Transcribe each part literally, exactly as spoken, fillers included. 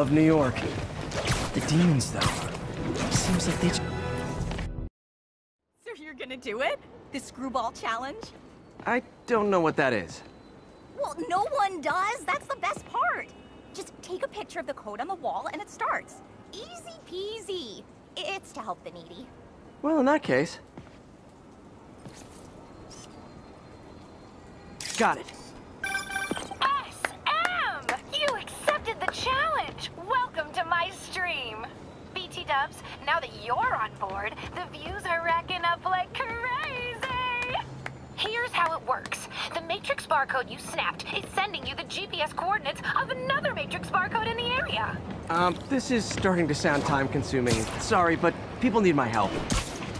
love New York. The demons, though. Seems like they... So you're gonna do it? The Screwball Challenge? I don't know what that is. Well, no one does. That's the best part. Just take a picture of the code on the wall and it starts. Easy peasy. It's to help the needy. Well, in that case... Got it. S M! You accepted the challenge. Welcome to my stream. B T Dubs, now that you're on board, the views are racking up like crazy. Here's how it works. The matrix barcode you snapped is sending you the G P S coordinates of another matrix barcode in the area. Um, this is starting to sound time-consuming. Sorry, but people need my help.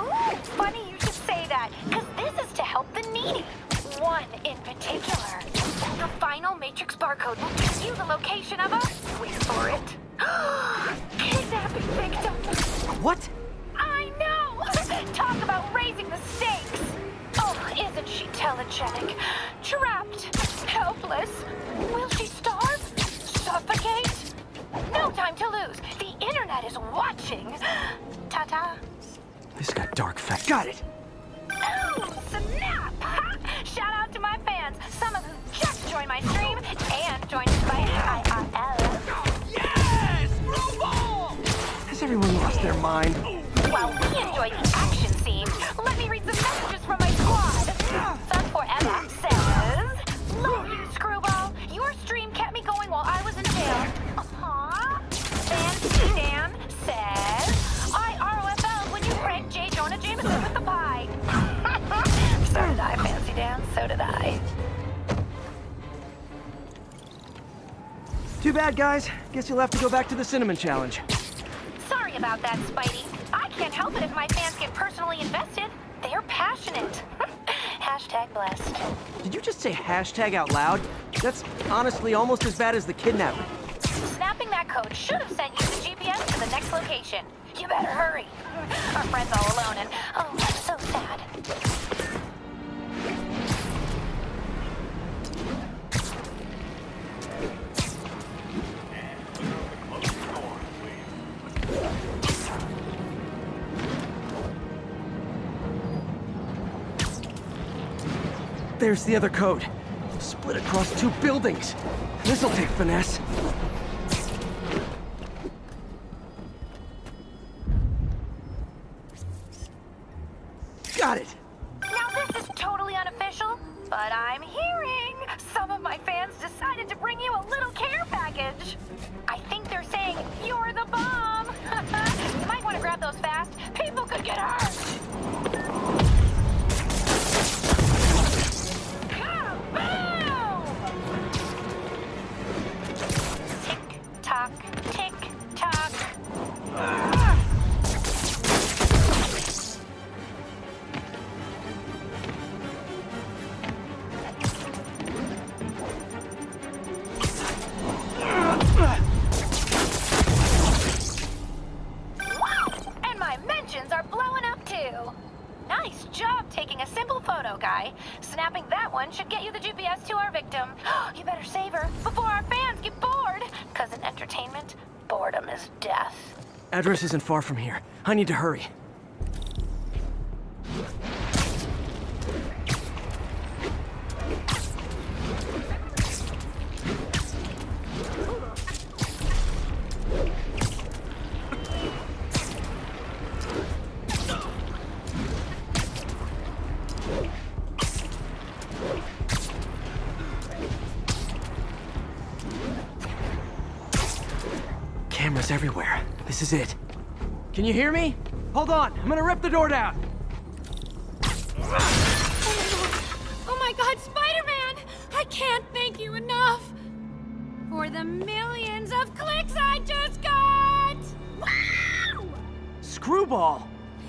Ooh, funny you should say that, because this is to help the needy. One in particular. The final matrix barcode will give you the location of a... Wait for it. Kidnapping victim. What? I know! Talk about raising the stakes! Oh, isn't she telegenic? Trapped. Helpless. Will she starve? Suffocate? No time to lose. The internet is watching. Ta-ta. This got dark fast. Got it! Oh, snap! Ha! Shout out to my fans, some of who just joined my stream and joined us by I R L. Oh, yes! Screwball! Has everyone lost their mind? While we enjoy the action scene, let me read some messages from my squad. Sun forever says, love you, Screwball. Your stream kept me going while I was in jail. Aww. Fancy Dan says, I R L when you pranked J. Jonah Jameson with the pie. So did I, Fancy Dan. So did I. Too bad, guys. Guess you'll have to go back to the cinnamon challenge. Sorry about that, Spidey. I can't help it if my fans get personally invested. They're passionate. Hashtag blessed. Did you just say hashtag out loud? That's honestly almost as bad as the kidnapping. Snapping that code should have sent you the G P S to the next location. You better hurry. Our friend's all alone and, oh, that's so sad. There's the other code. Split across two buildings. This'll take finesse. Got it! Now this is totally unofficial, but I'm hearing some of my fans decided to bring you a little care package. I think they're saying you're the bomb. You might want to grab those fast. People could get hurt. Address isn't far from here. I need to hurry. Cameras everywhere. This is it. Can you hear me? Hold on, I'm gonna rip the door down. Oh my god, Spider-Man! I can't thank you enough for the millions of clicks I just got! Wow! Screwball!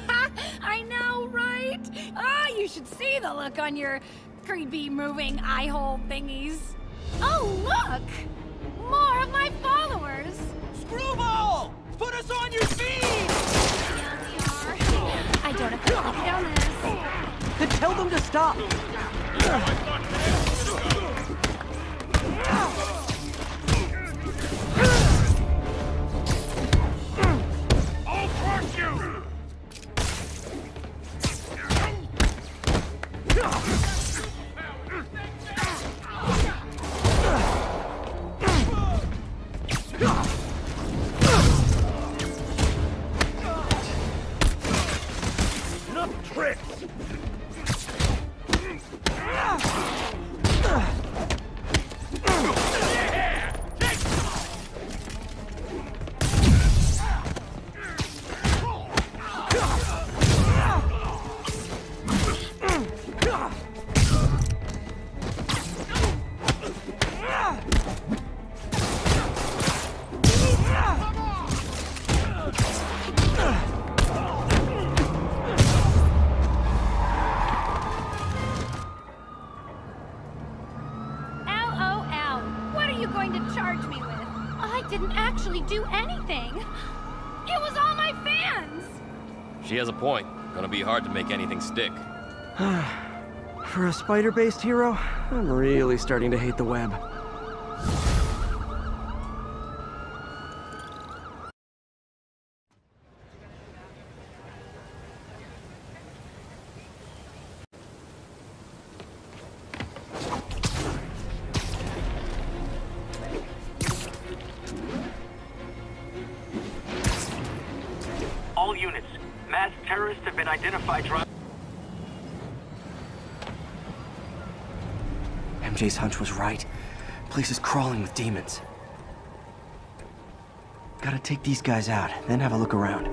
Ha! I know, right? Ah, you should see the look on your creepy moving eye hole thingies. Oh, look! More of my followers! Screwball! Put us on your feet! Yeah, we are. I don't have to look down this. Then tell them to stop. tricks! She has a point. Gonna be hard to make anything stick. For a spider-based hero, I'm really starting to hate the web. M J's hunch was right. Place is crawling with demons. Gotta take these guys out, then have a look around.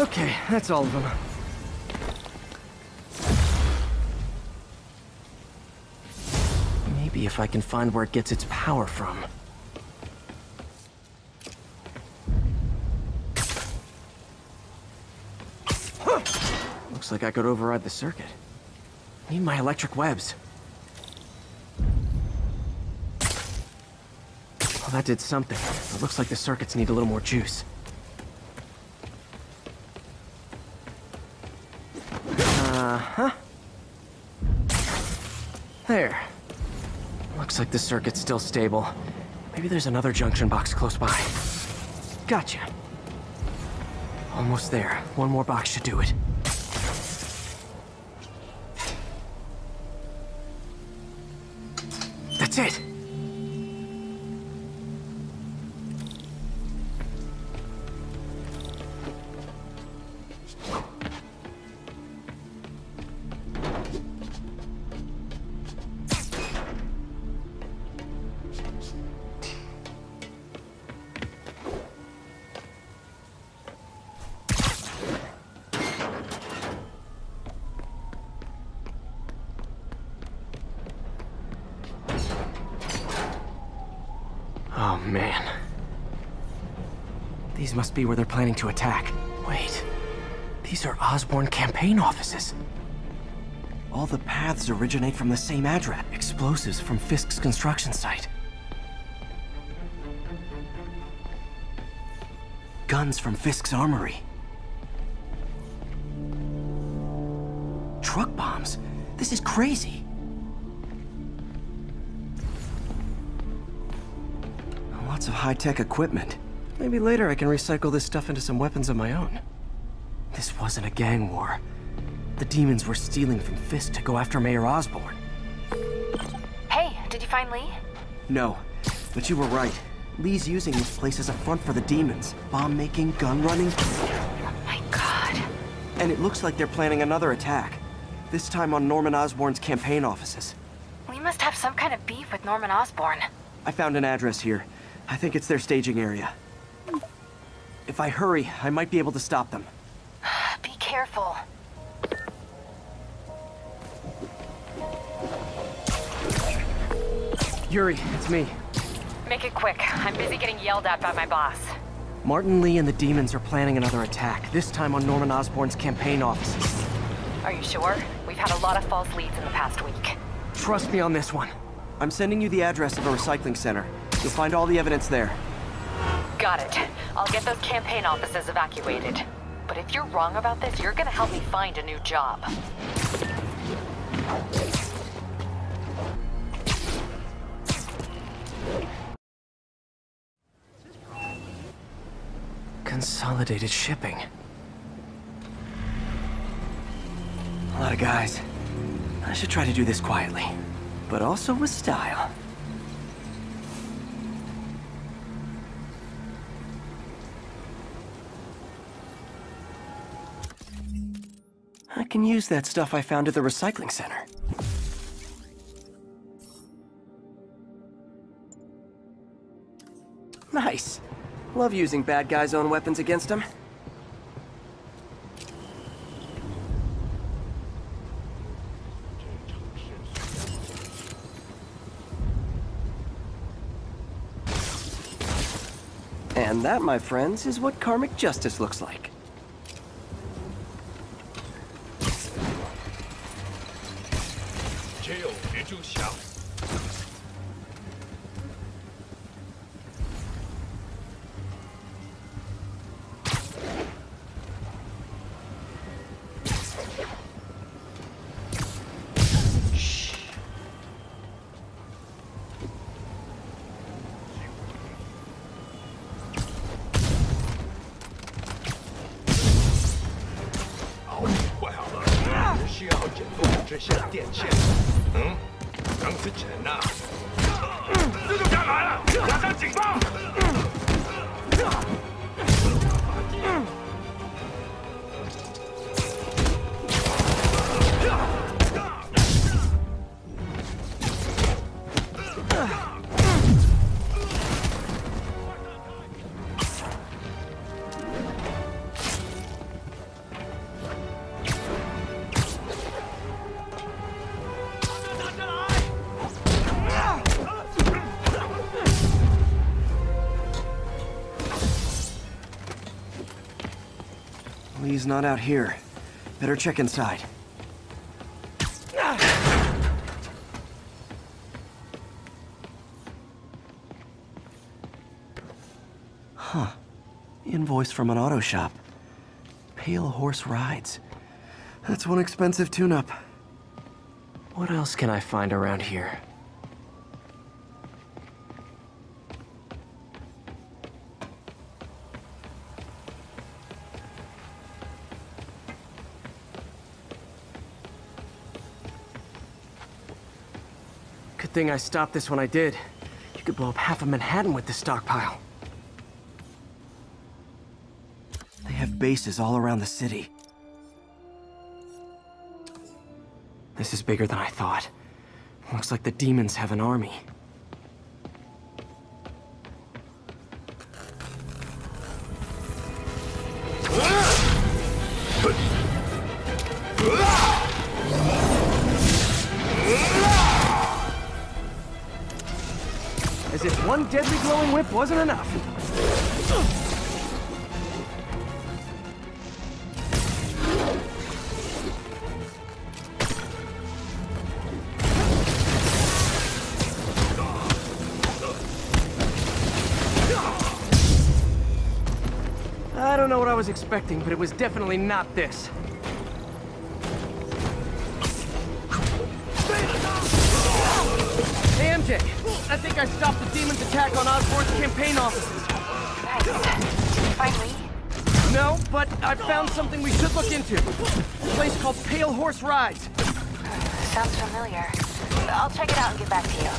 Okay, that's all of them. Maybe if I can find where it gets its power from. Huh. Looks like I could override the circuit. I need my electric webs. Well, that did something. It looks like the circuits need a little more juice. Uh-huh. There. Looks like the circuit's still stable. Maybe there's another junction box close by. Gotcha. Almost there. One more box should do it. That's it! These must be where they're planning to attack. Wait, these are Osborn campaign offices. All the paths originate from the same address. Explosives from Fisk's construction site. Guns from Fisk's armory. Truck bombs? This is crazy. Lots of high-tech equipment. Maybe later I can recycle this stuff into some weapons of my own. This wasn't a gang war. The demons were stealing from Fist to go after Mayor Osborn. Hey, did you find Lee? No, but you were right. Lee's using this place as a front for the demons. Bomb-making, gun-running. Oh my god. And it looks like they're planning another attack. This time on Norman Osborn's campaign offices. We must have some kind of beef with Norman Osborn. I found an address here. I think it's their staging area. If I hurry, I might be able to stop them. Be careful. Yuri, it's me. Make it quick. I'm busy getting yelled at by my boss. Martin Lee and the demons are planning another attack, this time on Norman Osborn's campaign offices. Are you sure? We've had a lot of false leads in the past week. Trust me on this one. I'm sending you the address of a recycling center. You'll find all the evidence there. Got it. I'll get those campaign offices evacuated. But if you're wrong about this, you're gonna help me find a new job. Consolidated Shipping. A lot of guys. I should try to do this quietly, but also with style. I can use that stuff I found at the recycling center. Nice. Love using bad guys' own weapons against them. And that, my friends, is what karmic justice looks like. He's not out here. Better check inside. Huh. Invoice from an auto shop. Pale Horse Rides. That's one expensive tune-up. What else can I find around here? I stopped this when I did. You could blow up half of Manhattan with this stockpile. They have bases all around the city. This is bigger than I thought. Looks like the demons have an army. Deadly glowing whip wasn't enough. I don't know what I was expecting, but it was definitely not this. I think I stopped the demon's attack on Osborn's campaign offices. Nice. Did you find Lee? No, but I found something we should look into. A place called Pale Horse Rides. Sounds familiar. I'll check it out and get back to you.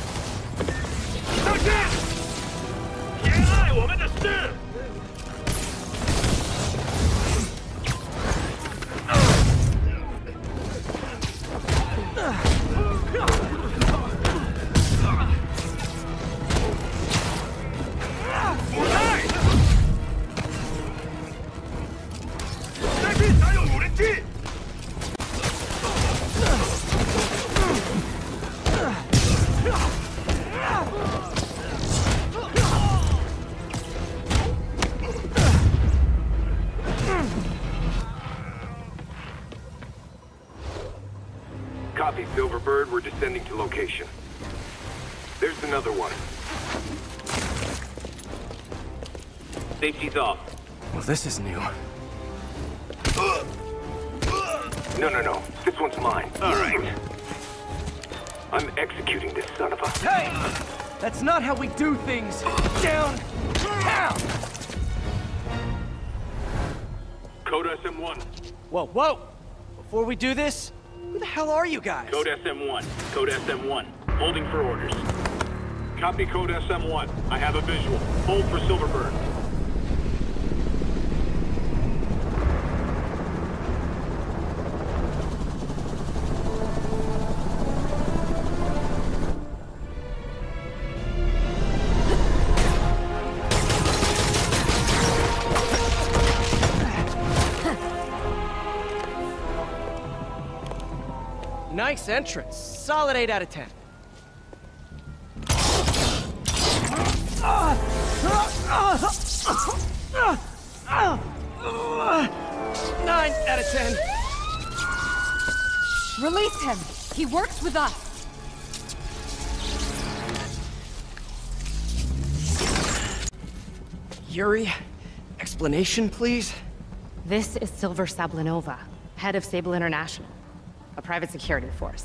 Copy, Silverbird. We're descending to location. There's another one. Safety's off. Well, this is new. No, no, no. This one's mine. All right. I'm executing this son of a... Hey! That's not how we do things. Down! Down! Code S M one. Whoa, whoa! Before we do this, who the hell are you guys? Code S M one. Code S M one. Holding for orders. Copy Code S M one. I have a visual. Hold for Silverbird. Nice entrance. Solid eight out of ten. nine out of ten. Release him. He works with us. Yuri, explanation, please. This is Silver Sablinova, head of Sable International. A private security force.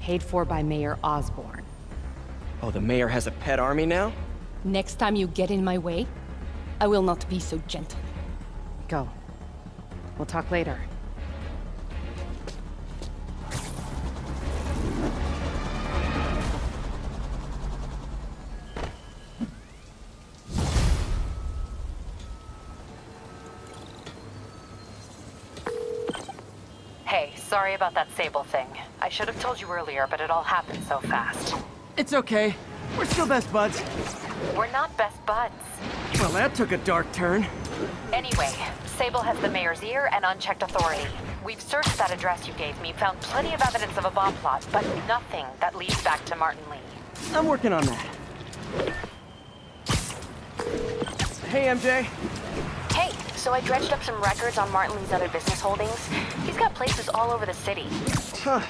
Paid for by Mayor Osborn. Oh, the mayor has a pet army now? Next time you get in my way, I will not be so gentle. Go. We'll talk later. Sorry about that Sable thing. I should have told you earlier, but it all happened so fast. It's okay. We're still best buds. We're not best buds. Well, that took a dark turn. Anyway, Sable has the mayor's ear and unchecked authority. We've searched that address you gave me, found plenty of evidence of a bomb plot, but nothing that leads back to Martin Lee. I'm working on that. Hey, M J. So I dredged up some records on Martin Lee's other business holdings. He's got places all over the city. Huh.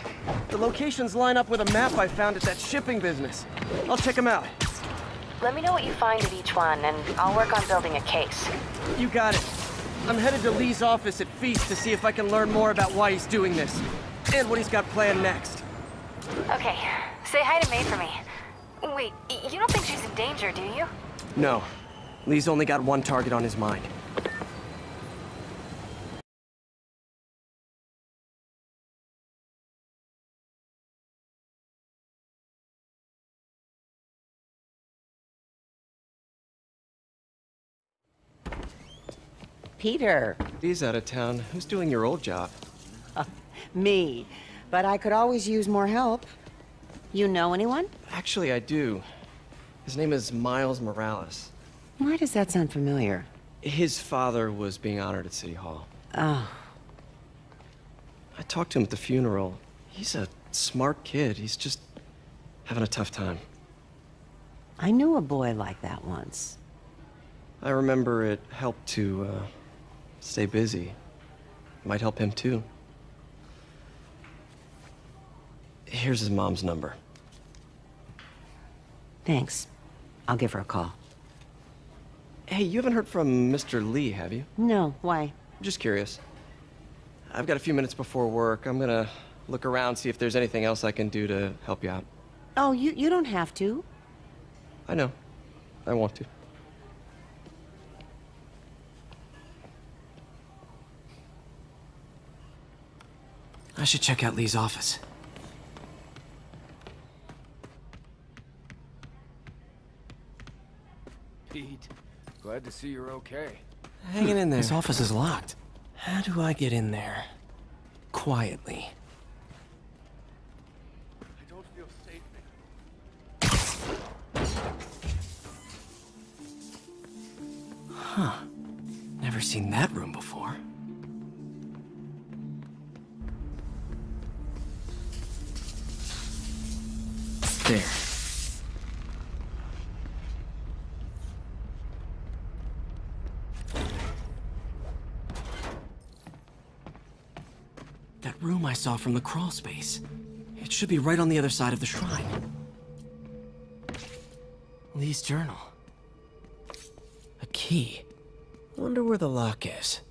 The locations line up with a map I found at that shipping business. I'll check them out. Let me know what you find at each one, and I'll work on building a case. You got it. I'm headed to Lee's office at Feast to see if I can learn more about why he's doing this, and what he's got planned next. Okay. Say hi to May for me. Wait, you don't think she's in danger, do you? No. Lee's only got one target on his mind. Peter. Dee's out of town. Who's doing your old job? Uh, me. But I could always use more help. You know anyone? Actually, I do. His name is Miles Morales. Why does that sound familiar? His father was being honored at City Hall. Oh. I talked to him at the funeral. He's a smart kid. He's just having a tough time. I knew a boy like that once. I remember it helped to, uh... stay busy. Might help him, too. Here's his mom's number. Thanks. I'll give her a call. Hey, you haven't heard from Mister Lee, have you? No. Why? I'm just curious. I've got a few minutes before work. I'm gonna look around, see if there's anything else I can do to help you out. Oh, you, you don't have to. I know. I want to. I should check out Lee's office. Pete, glad to see you're okay. Hanging in there. His office is locked. How do I get in there? Quietly. I don't feel safe now. Huh. Never seen that room before. There. That room I saw from the crawl space. It should be right on the other side of the shrine. Lee's journal. A key. I wonder where the lock is.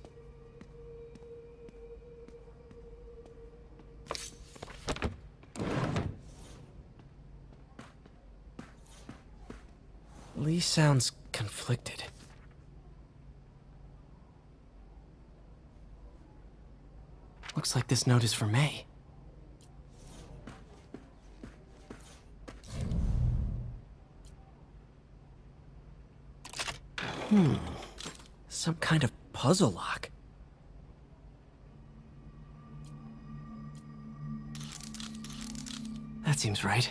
Lee sounds conflicted. Looks like this note is for May. Hmm. Some kind of puzzle lock. That seems right.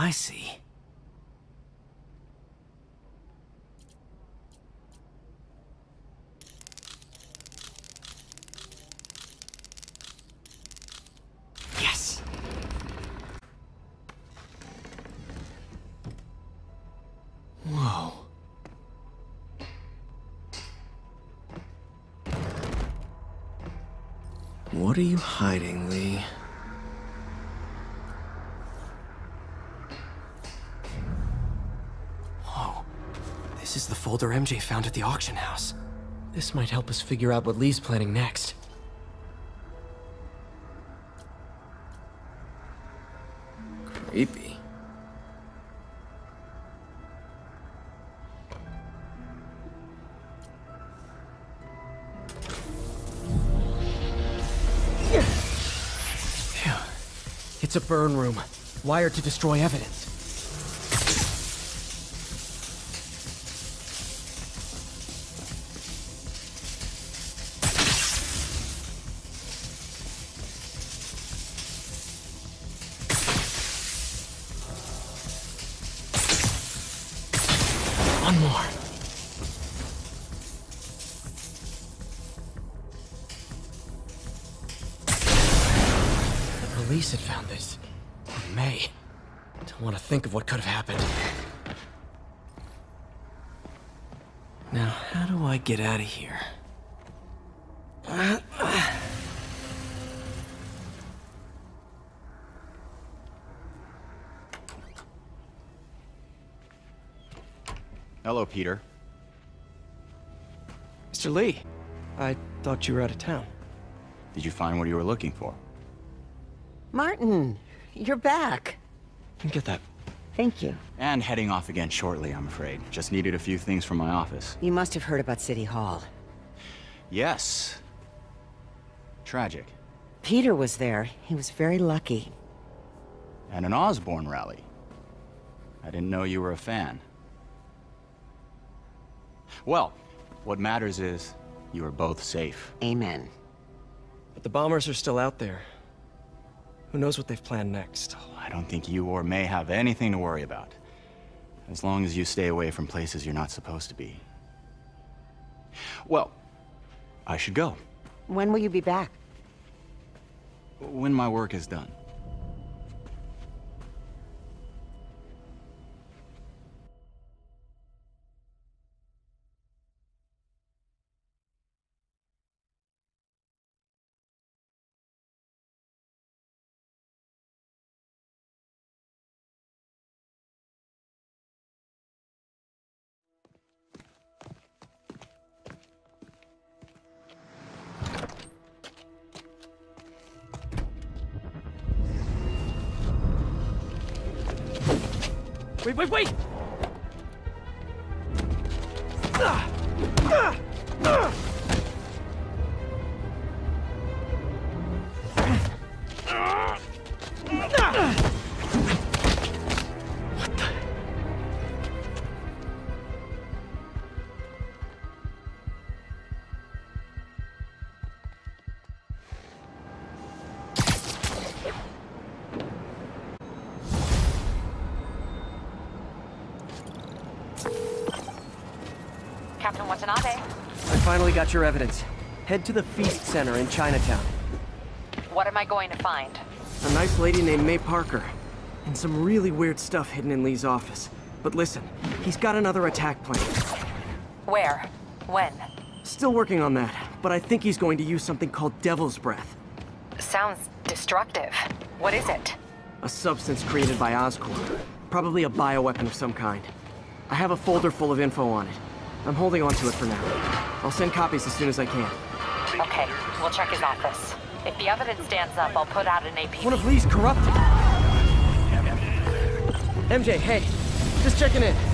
I see. Yes. Whoa. What are you hiding, Lee? Folder M J found at the auction house. This might help us figure out what Lee's planning next. Creepy. Phew. It's a burn room, wired to destroy evidence. Think of what could have happened. Now, how do I get out of here? Hello, Peter. Mister Lee, I thought you were out of town. Did you find what you were looking for? Martin, you're back. You get that. Thank you. And heading off again shortly, I'm afraid. Just needed a few things from my office. You must have heard about City Hall. Yes. Tragic. Peter was there. He was very lucky. And an Osborn rally. I didn't know you were a fan. Well, what matters is you are both safe. Amen. But the bombers are still out there. Who knows what they've planned next? I don't think you or May have anything to worry about. As long as you stay away from places you're not supposed to be. Well, I should go. When will you be back? When my work is done. Wait, wait, wait! Captain Watanabe. I finally got your evidence. Head to the Feast Center in Chinatown. What am I going to find? A nice lady named May Parker. And some really weird stuff hidden in Lee's office. But listen, he's got another attack plan. Where? When? Still working on that, but I think he's going to use something called Devil's Breath. Sounds destructive. What is it? A substance created by Oscorp. Probably a bioweapon of some kind. I have a folder full of info on it. I'm holding on to it for now. I'll send copies as soon as I can. Okay, we'll check his office. If the evidence stands up, I'll put out an A P B. One of Lee's corrupted. M J, hey, just checking in.